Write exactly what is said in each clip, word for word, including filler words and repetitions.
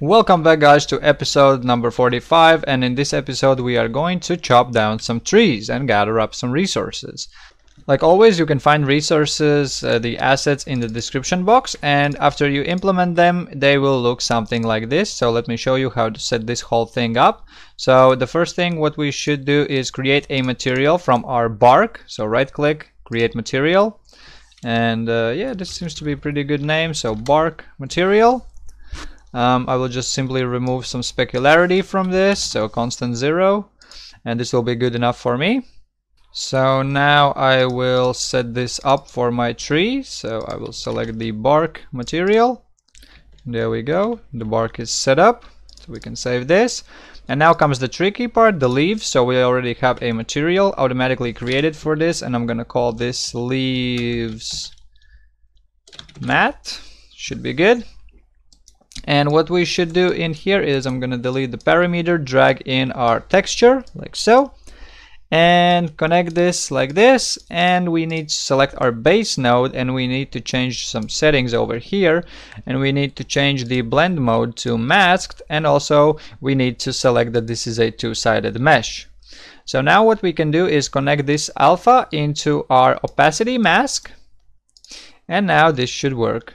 Welcome back, guys, to episode number forty-five, and in this episode we are going to chop down some trees and gather up some resources. Like always, you can find resources, uh, the assets, in the description box, and after you implement them they will look something like this. So let me show you how to set this whole thing up. So the first thing what we should do is create a material from our bark. So right click, create material, and uh, yeah, this seems to be a pretty good name. So bark material. um, I will just simply remove some specularity from this, so constant zero, and this will be good enough for me. So now I will set this up for my tree. So I will select the bark material. There we go, the bark is set up, so we can save this. And now comes the tricky part, the leaves. So we already have a material automatically created for this, and I'm gonna call this leaves mat. Should be good. And what we should do in here is I'm gonna delete the parameter, drag in our texture like so, and connect this like this. And we need to select our base node, and we need to change some settings over here, and we need to change the blend mode to masked, and also we need to select that this is a two-sided mesh. So now what we can do is connect this alpha into our opacity mask, and now this should work.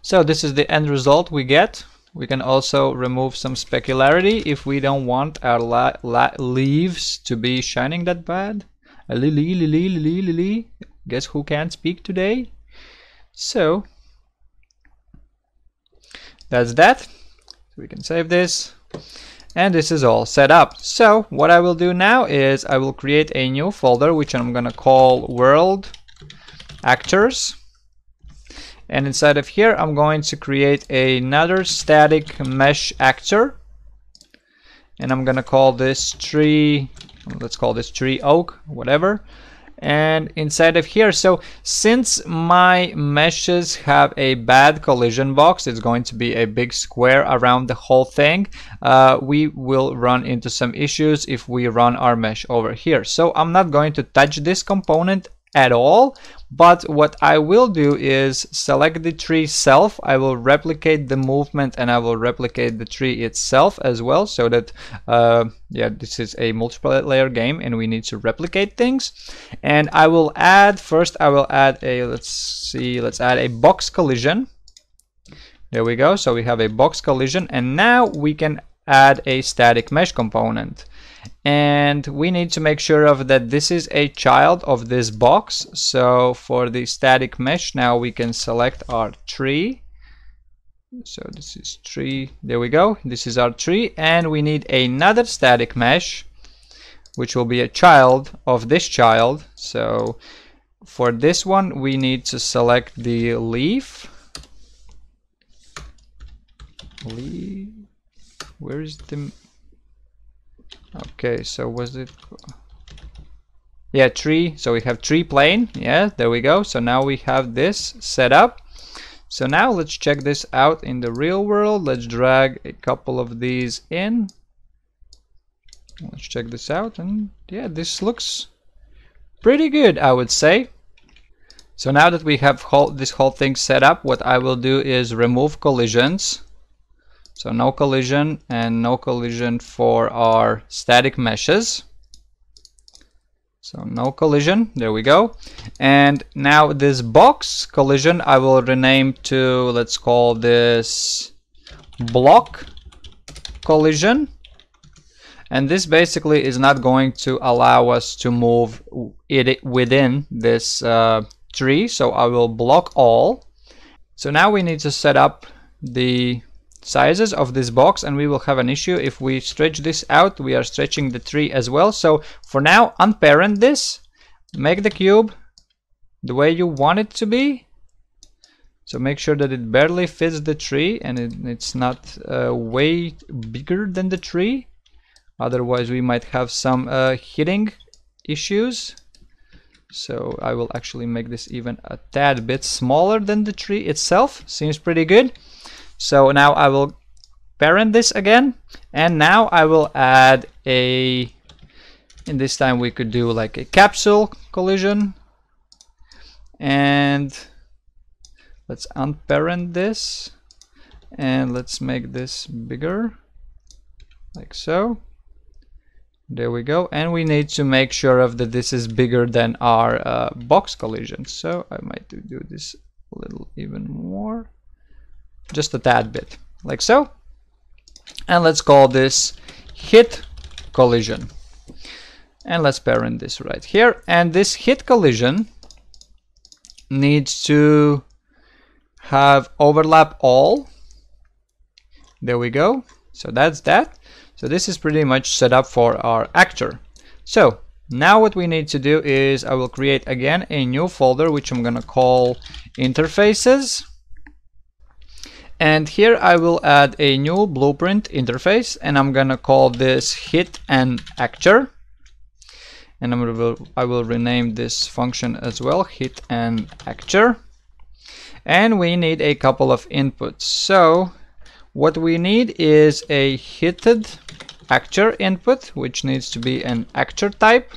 So this is the end result we get. We can also remove some specularity if we don't want our la la leaves to be shining that bad. Lily, lily, lily, lily. Guess who can't speak today? So that's that. We can save this, and this is all set up. So what I will do now is I will create a new folder, which I'm gonna call World Actors. And inside of here I'm going to create another static mesh actor, and I'm gonna call this tree, let's call this tree oak, whatever. And inside of here, so since my meshes have a bad collision box, it's going to be a big square around the whole thing, uh, we will run into some issues if we run our mesh over here. So I'm not going to touch this component at all, but what I will do is select the tree self. I will replicate the movement, and I will replicate the tree itself as well, so that uh, yeah, this is a multiplayer game and we need to replicate things. And I will add, first I will add a, let's see, let's add a box collision. There we go, so we have a box collision, and now we can add a static mesh component. And we need to make sure of that this is a child of this box. So for the static mesh, now we can select our tree. So this is tree, there we go, this is our tree, and we need another static mesh which will be a child of this child. So for this one we need to select the leaf, leaf. Where is the, okay, so was it, yeah, tree, so we have tree plane, yeah, there we go. So now we have this set up. So now let's check this out in the real world. Let's drag a couple of these in, let's check this out, and yeah, this looks pretty good, I would say. So now that we have whole, this whole thing set up, what I will do is remove collisions. So no collision, and no collision for our static meshes. So no collision, there we go. And now this box collision I will rename to, let's call this block collision. And this basically is not going to allow us to move it within this uh, tree. So I will block all. So now we need to set up the sizes of this box, and we will have an issue if we stretch this out. We are stretching the tree as well. So for now, unparent this, make the cube the way you want it to be. So make sure that it barely fits the tree, and it, it's not uh, way bigger than the tree, otherwise we might have some uh, hitting issues. So I will actually make this even a tad bit smaller than the tree itself. Seems pretty good. So now I will parent this again, and now I will add a, and this time we could do like a capsule collision, and let's unparent this, and let's make this bigger, like so. There we go. And we need to make sure of that this is bigger than our uh, box collision. So I might do this a little even more, just a tad bit, like so. And let's call this hit collision. And let's parent this right here. And this hit collision needs to have overlap all. There we go. So that's that. So this is pretty much set up for our actor. So now what we need to do is I will create again a new folder, which I'm gonna call interfaces. And here I will add a new blueprint interface, and I'm gonna call this hit and actor. And I'm gonna, I will rename this function as well, hit and actor. And we need a couple of inputs. So what we need is a hitted actor input, which needs to be an actor type.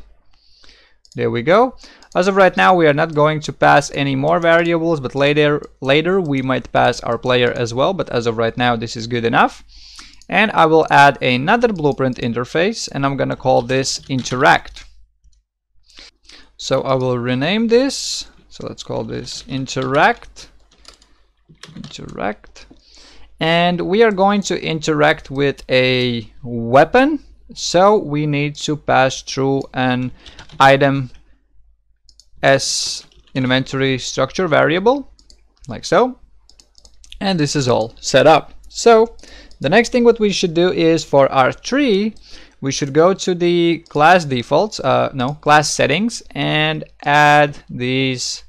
There we go. As of right now, we are not going to pass any more variables, but later later we might pass our player as well, but as of right now this is good enough. And I will add another blueprint interface, and I'm gonna call this interact. So I will rename this, so let's call this interact interact and we are going to interact with a weapon, so we need to pass through an item S inventory structure variable, like so. And this is all set up. So the next thing what we should do is for our tree, we should go to the class defaults, uh, no, class settings, and add these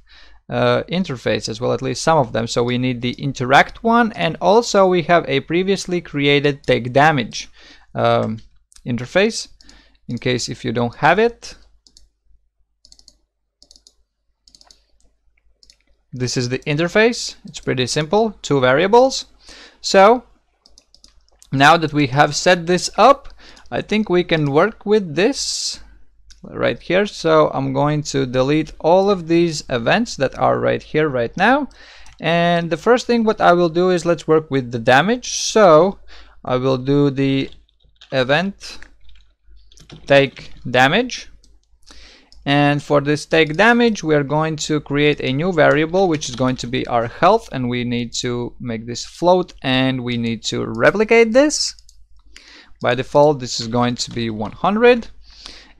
Uh, interfaces, well, at least some of them. So we need the interact one, and also we have a previously created take damage um, interface, in case if you don't have it. This is the interface. It's pretty simple, two variables. So now that we have set this up, I think we can work with this right here. So I'm going to delete all of these events that are right here right now, and the first thing what I will do is let's work with the damage. So I will do the event take damage, and for this take damage we are going to create a new variable which is going to be our health, and we need to make this float, and we need to replicate this. By default this is going to be one hundred.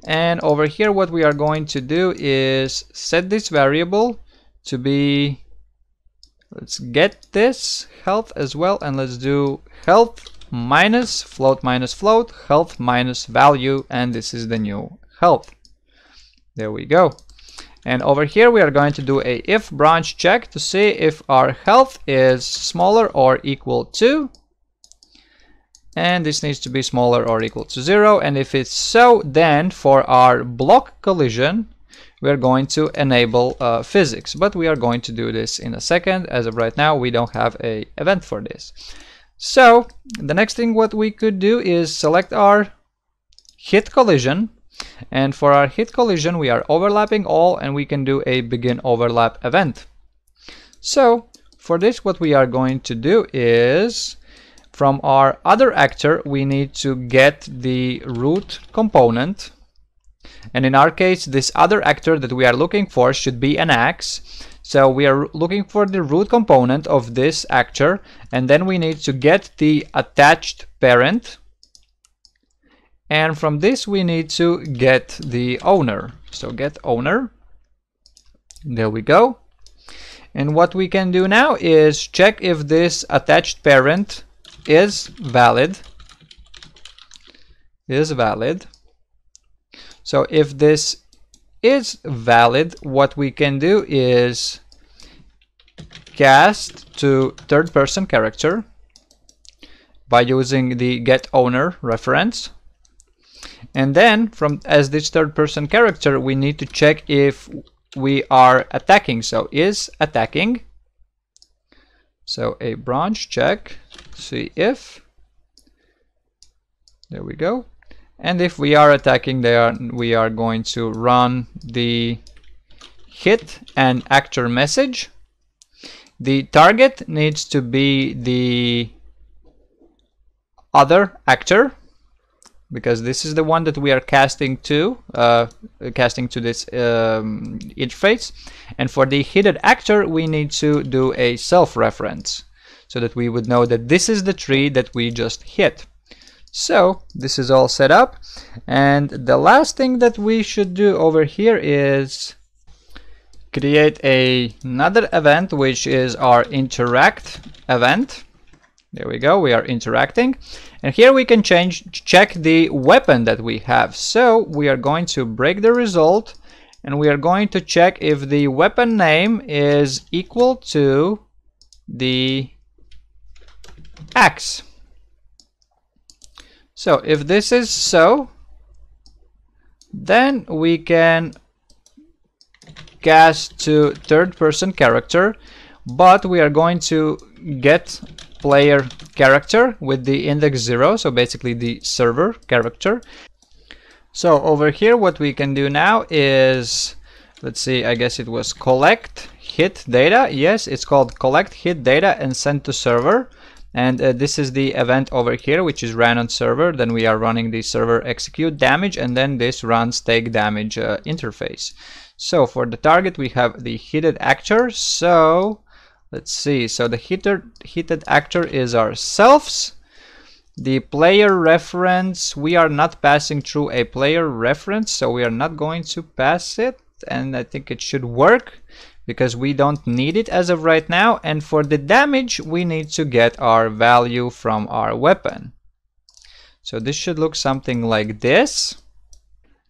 And over here what we are going to do is set this variable to be, let's get this health as well, and let's do health minus float minus float health minus value, and this is the new health. There we go. And over here we are going to do a if branch check to see if our health is smaller or equal to, and this needs to be smaller or equal to zero. And if it's so, then for our block collision we're going to enable uh, physics, but we are going to do this in a second. As of right now we don't have a event for this. So the next thing what we could do is select our hit collision, and for our hit collision we are overlapping all, and we can do a begin overlap event. So for this what we are going to do is from our other actor we need to get the root component, and in our case this other actor that we are looking for should be an axe. So we are looking for the root component of this actor, and then we need to get the attached parent, and from this we need to get the owner. So get owner, there we go. And what we can do now is check if this attached parent is valid is valid so if this is valid, what we can do is cast to third person character by using the get owner reference, and then from as this third person character we need to check if we are attacking. So is attacking, so a branch check, see if, there we go. And if we are attacking there, we are going to run the hit and actor message. The target needs to be the other actor, because this is the one that we are casting to, uh, casting to this um, interface. And for the hidden actor, we need to do a self-reference so that we would know that this is the tree that we just hit. So this is all set up. And the last thing that we should do over here is create a, another event, which is our interact event. There we go, we are interacting. And here we can change, check the weapon that we have. So we are going to break the result, and we are going to check if the weapon name is equal to the axe. So if this is so, then we can cast to third person character, but we are going to get player character with the index zero, so basically the server character. So over here what we can do now is, let's see, I guess it was collect hit data. Yes, it's called collect hit data and send to server. And uh, this is the event over here, which is ran on server. Then we are running the server execute damage, and then this runs take damage uh, interface. So for the target we have the hidden actor. So let's see, so the hitter, hitted actor is ourselves. The player reference, we are not passing through a player reference, so we are not going to pass it. And I think it should work, because we don't need it as of right now. And for the damage, we need to get our value from our weapon. So this should look something like this.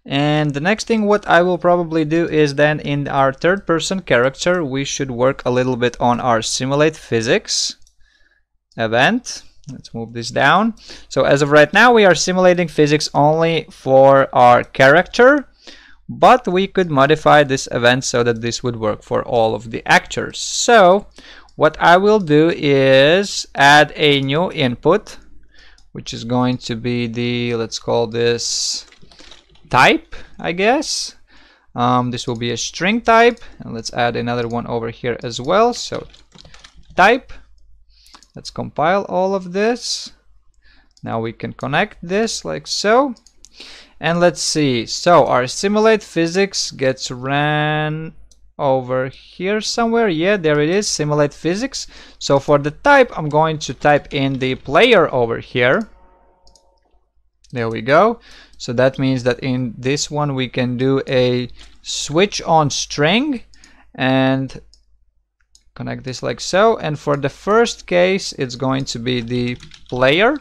And the next thing what I will probably do is then in our third person character, we should work a little bit on our simulate physics event. Let's move this down. So as of right now, we are simulating physics only for our character, but we could modify this event so that this would work for all of the actors. So what I will do is add a new input, which is going to be the, let's call this type, I guess. Um, this will be a string type, and let's add another one over here as well. So type, let's compile all of this. Now we can connect this like so. And let's see, so our simulate physics gets ran over here somewhere. Yeah, there it is, simulate physics. So for the type, I'm going to type in the player over here. There we go. So that means that in this one we can do a switch on string and connect this like so. And for the first case, it's going to be the player.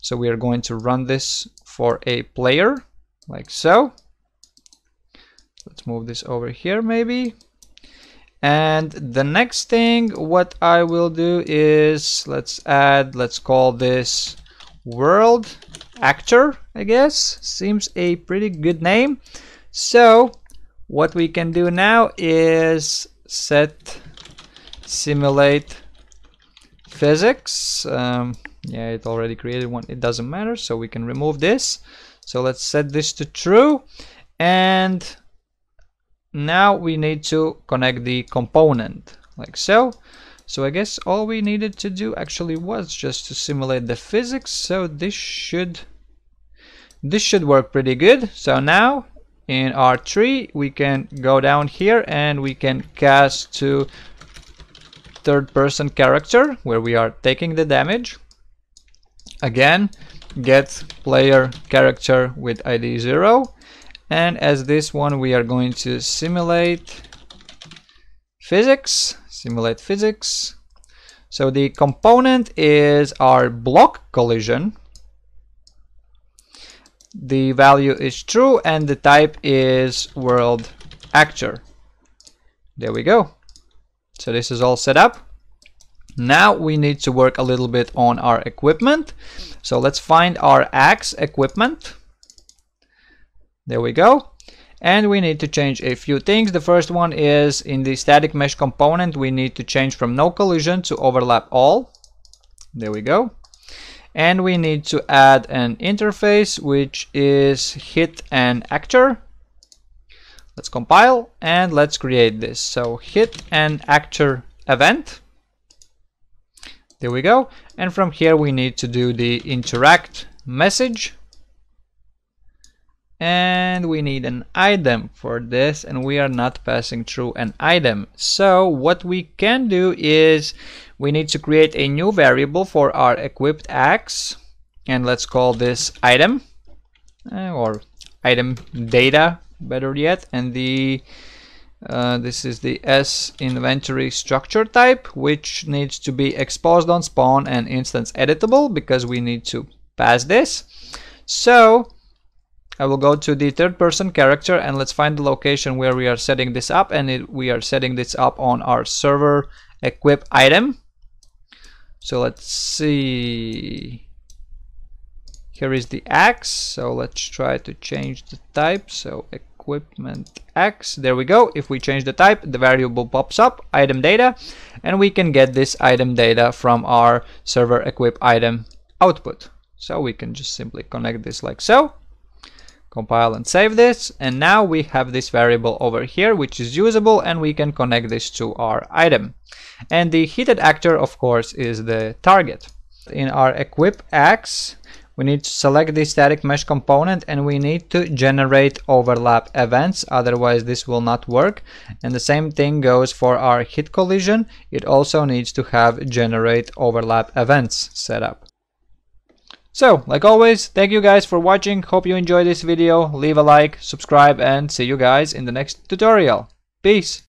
So we are going to run this for a player. Like so. Let's move this over here maybe. And the next thing what I will do is let's add, let's call this world actor, I guess. Seems a pretty good name. So what we can do now is set simulate physics. Um, yeah, it already created one. It doesn't matter. So we can remove this. So let's set this to true, and now we need to connect the component like so. So I guess all we needed to do actually was just to simulate the physics. So this should this should work pretty good. So now in our tree we can go down here and we can cast to third person character where we are taking the damage. Again, get player character with I D zero, and as this one we are going to simulate physics, simulate physics. So the component is our block collision, the value is true, and the type is world actor. There we go. So this is all set up. Now we need to work a little bit on our equipment. So let's find our axe equipment. There we go. And we need to change a few things. The first one is in the static mesh component, we need to change from no collision to overlap all. There we go. And we need to add an interface, which is hit an actor. Let's compile and let's create this. So hit an actor event. There we go. And from here we need to do the interact message. And we need an item for this, and we are not passing through an item. So what we can do is we need to create a new variable for our equipped axe, and let's call this item uh, or item data, better yet. And the uh, this is the S inventory structure type, which needs to be exposed on spawn and instance editable, because we need to pass this. So I will go to the third person character, and let's find the location where we are setting this up, and it, we are setting this up on our server equip item. So let's see, here is the axe, so let's try to change the type, so equipment axe, there we go. If we change the type, the variable pops up, item data, and we can get this item data from our server equip item output. So we can just simply connect this like so. Compile and save this, and now we have this variable over here which is usable, and we can connect this to our item. And the HitAnActor, of course, is the target. In our equip axe, we need to select the static mesh component, and we need to generate overlap events, otherwise this will not work. And the same thing goes for our hit collision, it also needs to have generate overlap events set up. So, like always, thank you guys for watching, hope you enjoyed this video, leave a like, subscribe, and see you guys in the next tutorial. Peace!